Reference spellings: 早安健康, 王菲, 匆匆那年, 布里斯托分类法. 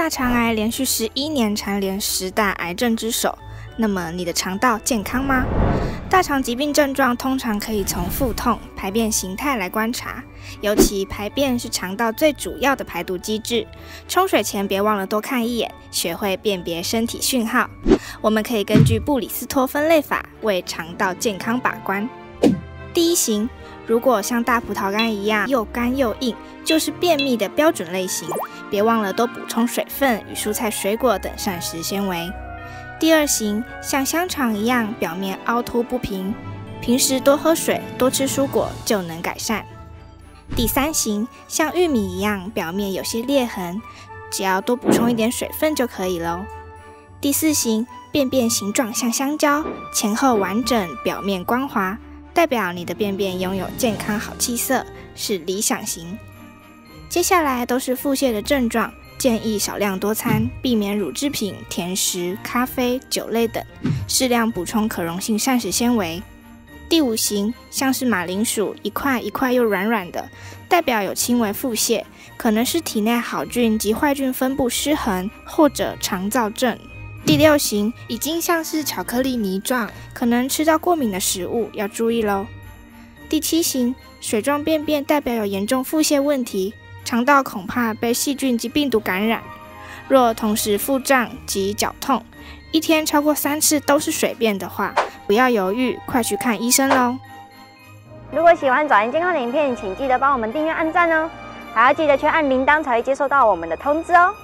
大肠癌连续11年蝉联10大癌症之首。那么你的肠道健康吗？大肠疾病症状通常可以从腹痛、排便形态来观察，尤其排便是肠道最主要的排毒机制。冲水前别忘了多看一眼，学会辨别身体讯号。我们可以根据布里斯托分类法为肠道健康把关。第一型。 如果像大葡萄干一样又干又硬，就是便秘的标准类型。别忘了多补充水分与蔬菜、水果等膳食纤维。第二型像香肠一样表面凹凸不平，平时多喝水、多吃蔬果就能改善。第三型像玉米一样表面有些裂痕，只要多补充一点水分就可以喽。第四型便便形状像香蕉，前后完整，表面光滑。 代表你的便便拥有健康好气色，是理想型。接下来都是腹泻的症状，建议少量多餐，避免乳制品、甜食、咖啡、酒类等，适量补充可溶性膳食纤维。第五型像是马铃薯，一块一块又软软的，代表有轻微腹泻，可能是体内好菌及坏菌分布失衡或者肠燥症。 第六型已经像是巧克力泥状，可能吃到过敏的食物，要注意喽。第七型水状便便代表有严重腹泻问题，肠道恐怕被细菌及病毒感染。若同时腹胀及绞痛，一天超过3次都是水便的话，不要犹豫，快去看医生喽。如果喜欢早安健康的影片，请记得帮我们订阅、按赞哦，还要记得去按铃铛才会接收到我们的通知哦。